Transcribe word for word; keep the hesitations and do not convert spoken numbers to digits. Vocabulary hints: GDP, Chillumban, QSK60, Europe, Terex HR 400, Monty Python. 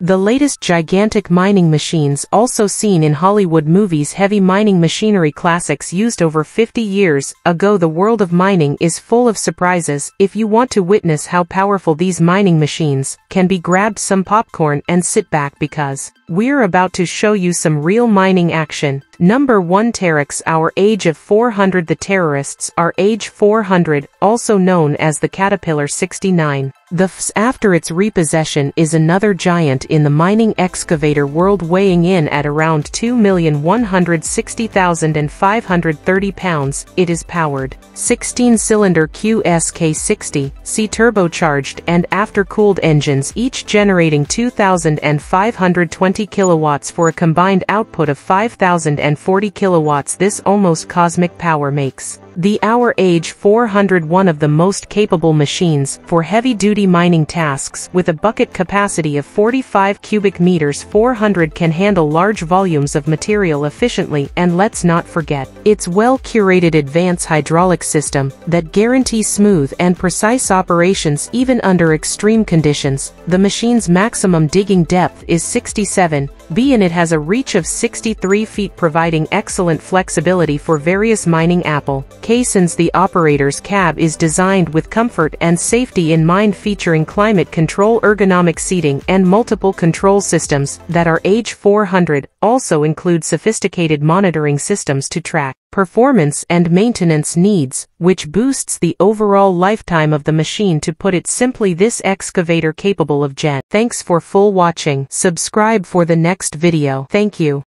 The latest gigantic mining machines, also seen in Hollywood movies, heavy mining machinery classics used over fifty years ago. The world of mining is full of surprises. If you want to witness how powerful these mining machines can be, grab some popcorn and sit back, because we're about to show you some real mining action. Number one. Terex H R four hundred. The Terex H R four hundred, also known as the Caterpillar sixty-nine. The F S after its repossession is another giant in the mining excavator world, weighing in at around two million one hundred sixty thousand five hundred thirty pounds. It is powered sixteen cylinder Q S K sixty C turbocharged and aftercooled engines, each generating two thousand five hundred twenty kilowatts for a combined output of five thousand forty kilowatts. This almost cosmic power makes the H R four hundred one of the most capable machines for heavy-duty mining tasks. With a bucket capacity of forty-five cubic meters, four hundred can handle large volumes of material efficiently, and let's not forget its well-curated advanced hydraulic system that guarantees smooth and precise operations even under extreme conditions. The machine's maximum digging depth is sixty-seven meters, and it has a reach of sixty-three feet, providing excellent flexibility for various mining applications. Since the operator's cab is designed with comfort and safety in mind, featuring climate control, ergonomic seating, and multiple control systems. That H R four hundred also includes sophisticated monitoring systems to track performance and maintenance needs, which boosts the overall lifetime of the machine. To put it simply, this excavator capable of gen. Thanks for full watching. Subscribe for the next video. Thank you.